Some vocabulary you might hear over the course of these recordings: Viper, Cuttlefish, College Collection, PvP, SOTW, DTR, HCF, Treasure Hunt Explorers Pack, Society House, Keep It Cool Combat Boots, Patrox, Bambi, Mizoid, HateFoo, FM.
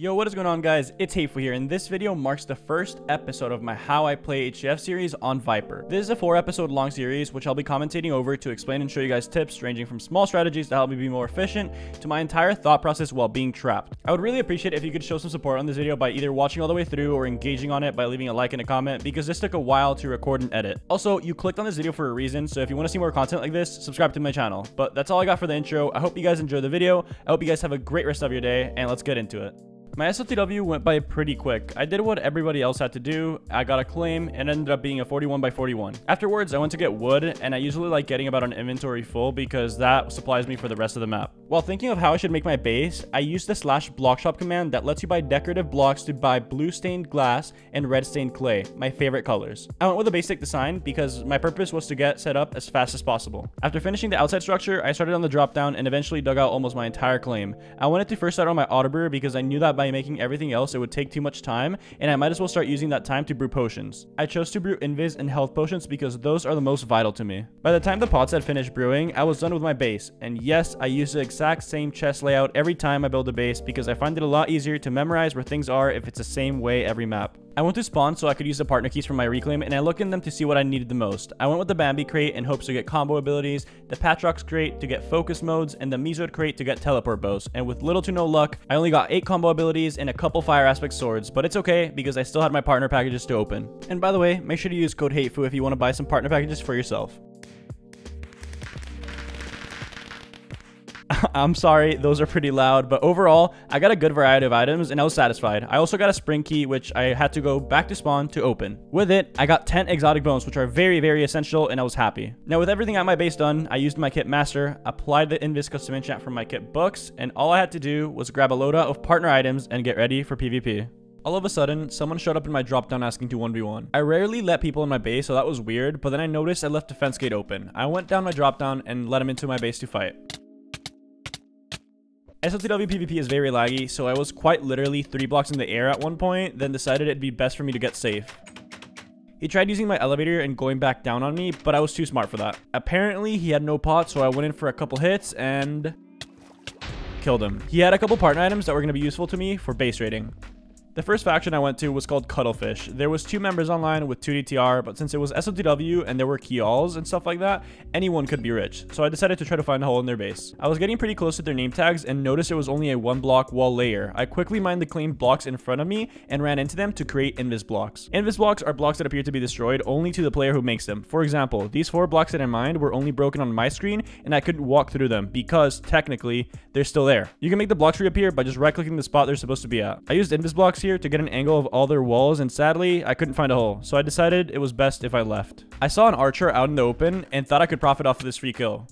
Yo, what is going on, guys? It's HateFoo here, and this video marks the first episode of my How I Play HCF series on Viper. This is a 4-episode long series, which I'll be commentating over to explain and show you guys tips ranging from small strategies to help me be more efficient to my entire thought process while being trapped. I would really appreciate it if you could show some support on this video by either watching all the way through or engaging on it by leaving a like and a comment, because this took a while to record and edit. Also, you clicked on this video for a reason, so if you want to see more content like this, subscribe to my channel. But that's all I got for the intro. I hope you guys enjoy the video. I hope you guys have a great rest of your day, and let's get into it. My SOTW went by pretty quick. I did what everybody else had to do. I got a claim and ended up being a 41 by 41. Afterwards, I went to get wood, and I usually like getting about an inventory full because that supplies me for the rest of the map. While thinking of how I should make my base, I used the /block shop command that lets you buy decorative blocks to buy blue stained glass and red stained clay, my favorite colors. I went with a basic design because my purpose was to get set up as fast as possible. After finishing the outside structure, I started on the drop down and eventually dug out almost my entire claim. I wanted to first start on my auto brewer because I knew that by making everything else it would take too much time, and I might as well start using that time to brew potions. I chose to brew invis and health potions because those are the most vital to me. By the time the pots had finished brewing, I was done with my base, and yes, I use the exact same chest layout every time I build a base because I find it a lot easier to memorize where things are if it's the same way every map. I went to spawn so I could use the partner keys from my reclaim, and I looked in them to see what I needed the most. I went with the Bambi crate in hopes to get combo abilities, the Patrox crate to get focus modes, and the Mizoid crate to get teleport bows, and with little to no luck, I only got 8 combo abilities and a couple fire aspect swords, but it's okay because I still had my partner packages to open. And by the way, make sure to use code HateFoo if you want to buy some partner packages for yourself. I'm sorry, those are pretty loud, but overall, I got a good variety of items and I was satisfied. I also got a spring key, which I had to go back to spawn to open. With it, I got 10 exotic bones, which are very, very essential, and I was happy. Now, with everything at my base done, I used my kit master, applied the invis custom enchant from my kit books, and all I had to do was grab a load out of partner items and get ready for PvP. All of a sudden, someone showed up in my drop down asking to 1v1. I rarely let people in my base, so that was weird, but then I noticed I left the fence gate open. I went down my drop down and let him into my base to fight. SOTW PvP is very laggy, so I was quite literally 3 blocks in the air at one point, then decided it'd be best for me to get safe. He tried using my elevator and going back down on me, but I was too smart for that. Apparently, he had no pot, so I went in for a couple hits and killed him. He had a couple partner items that were going to be useful to me for base raiding. The first faction I went to was called Cuttlefish. There was 2 members online with 2 DTR, but since it was SOTW and there were Kials and stuff like that, anyone could be rich. So I decided to try to find a hole in their base. I was getting pretty close to their name tags and noticed it was only a 1-block wall layer. I quickly mined the claimed blocks in front of me and ran into them to create invis blocks. Invis blocks are blocks that appear to be destroyed only to the player who makes them. For example, these 4 blocks that I mined were only broken on my screen and I couldn't walk through them because technically they're still there. You can make the blocks reappear by just right-clicking the spot they're supposed to be at. I used invis blocks here to get an angle of all their walls, and sadly I couldn't find a hole, so I decided it was best if I left. I saw an archer out in the open and thought I could profit off of this free kill.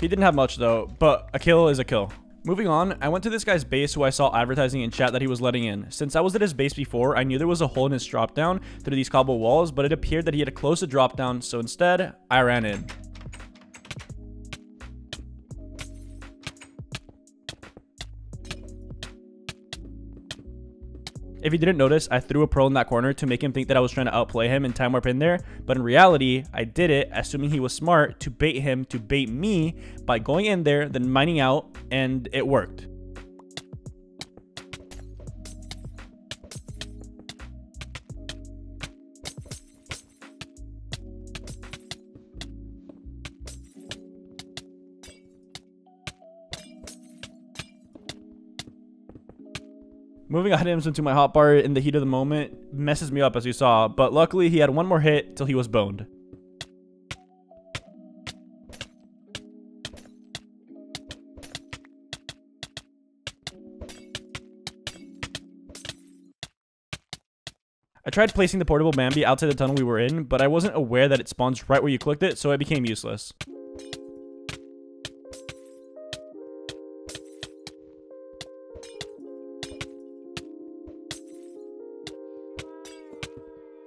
He didn't have much though, but a kill is a kill. Moving on, I went to this guy's base who I saw advertising in chat that he was letting in. Since I was at his base before, I knew there was a hole in his drop down through these cobble walls, but it appeared that he had closed the drop down, so instead I ran in. If you didn't notice, I threw a pearl in that corner to make him think that I was trying to outplay him and time warp in there, but in reality, I did it, assuming he was smart, to bait him to bait me by going in there, then mining out, and it worked. Moving items into my hotbar in the heat of the moment messes me up, as you saw, but luckily he had 1 more hit till he was boned. I tried placing the portable Bambi outside the tunnel we were in, but I wasn't aware that it spawns right where you clicked it, so it became useless.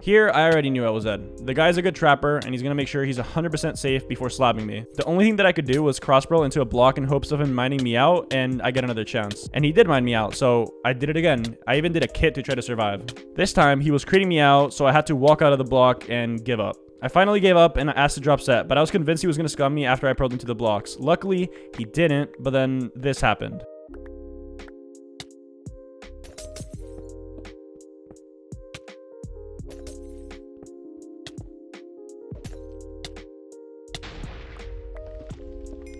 Here, I already knew I was dead. The guy's a good trapper, and he's gonna make sure he's 100% safe before slapping me. The only thing that I could do was crossbow into a block in hopes of him mining me out, and I get another chance. And he did mine me out, so I did it again. I even did a kit to try to survive. This time, he was creating me out, so I had to walk out of the block and give up. I finally gave up and acid drop set, but I was convinced he was going to scum me after I probed into the blocks. Luckily, he didn't, but then this happened.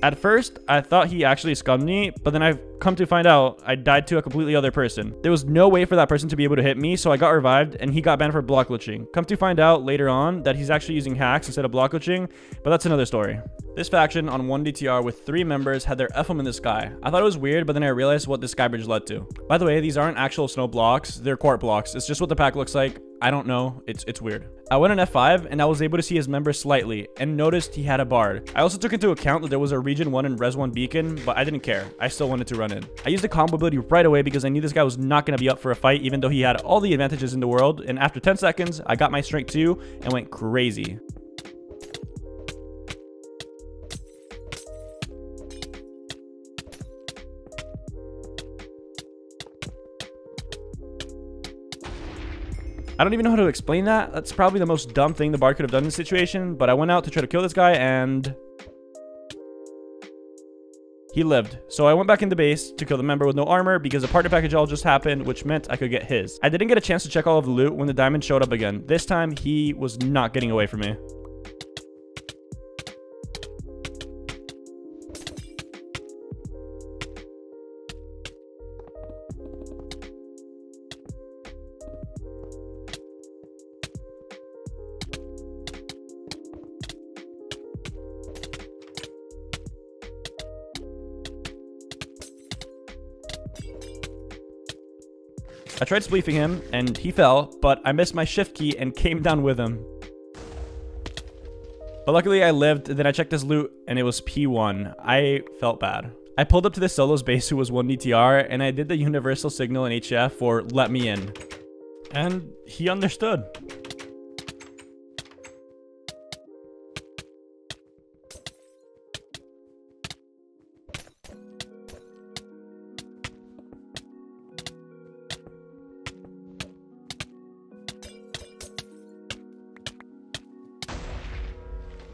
At first, I thought he actually scummed me, but then I've come to find out I died to a completely other person. There was no way for that person to be able to hit me, so I got revived and he got banned for block glitching. Come to find out later on that he's actually using hacks instead of block glitching, but that's another story. This faction on 1 DTR with 3 members had their FM in the sky. I thought it was weird, but then I realized what this sky bridge led to. By the way, these aren't actual snow blocks, they're quart blocks. It's just what the pack looks like. I don't know, it's weird. I went on F5 and I was able to see his member slightly and noticed he had a bard. I also took into account that there was a region 1 and res 1 beacon, but I didn't care. I still wanted to run in. I used the combo ability right away because I knew this guy was not going to be up for a fight even though he had all the advantages in the world, and after 10 seconds, I got my strength 2 and went crazy. I don't even know how to explain that. That's probably the most dumb thing the bard could have done in this situation, but I went out to try to kill this guy and he lived. So I went back into base to kill the member with no armor because a partner package all just happened, which meant I could get his. I didn't get a chance to check all of the loot when the diamond showed up again. This time he was not getting away from me. I tried spleefing him, and he fell, but I missed my shift key and came down with him. But luckily I lived, and then I checked his loot, and it was P1. I felt bad. I pulled up to this solo's base who was 1 DTR, and I did the universal signal in HCF for let me in. And he understood.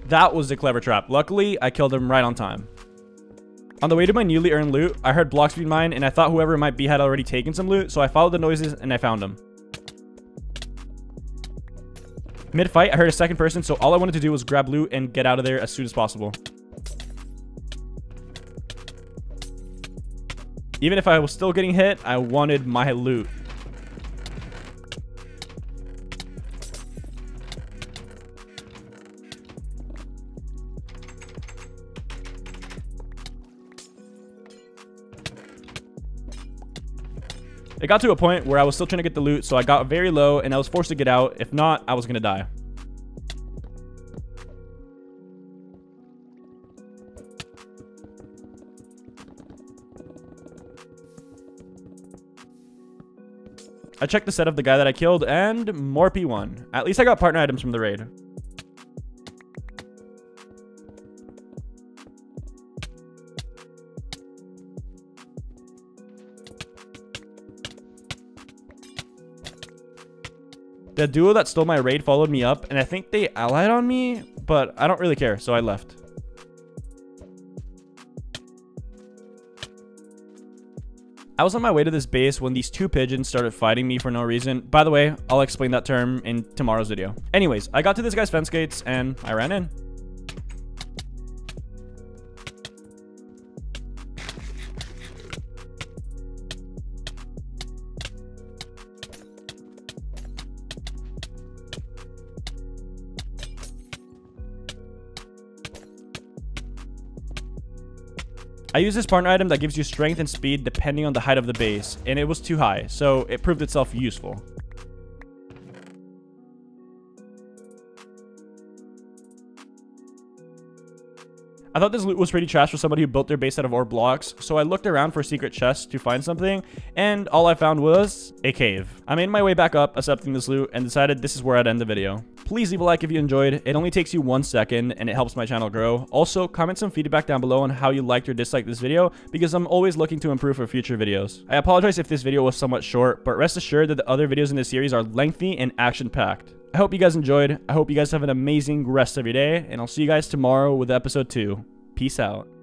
That was the clever trap. Luckily, I killed him right on time. On the way to my newly earned loot, I heard block speed mine, and I thought whoever it might be had already taken some loot, so I followed the noises and I found him. Mid-fight, I heard a second person, so all I wanted to do was grab loot and get out of there as soon as possible. Even if I was still getting hit, I wanted my loot. It got to a point where I was still trying to get the loot, so I got very low and I was forced to get out. If not, I was gonna die. I checked the set of the guy that I killed and more P1. At least I got partner items from the raid. The duo that stole my raid followed me up, and I think they allied on me, but I don't really care, so I left. I was on my way to this base when these two pigeons started fighting me for no reason. By the way, I'll explain that term in tomorrow's video. Anyways, I got to this guy's fence gates, and I ran in. I used this partner item that gives you strength and speed depending on the height of the base, and it was too high, so it proved itself useful. I thought this loot was pretty trash for somebody who built their base out of ore blocks, so I looked around for a secret chest to find something, and all I found was a cave. I made my way back up, accepting this loot, and decided this is where I'd end the video. Please leave a like if you enjoyed. It only takes you 1 second and it helps my channel grow. Also, comment some feedback down below on how you liked or disliked this video because I'm always looking to improve for future videos. I apologize if this video was somewhat short, but rest assured that the other videos in this series are lengthy and action-packed. I hope you guys enjoyed. I hope you guys have an amazing rest of your day, and I'll see you guys tomorrow with episode 2. Peace out.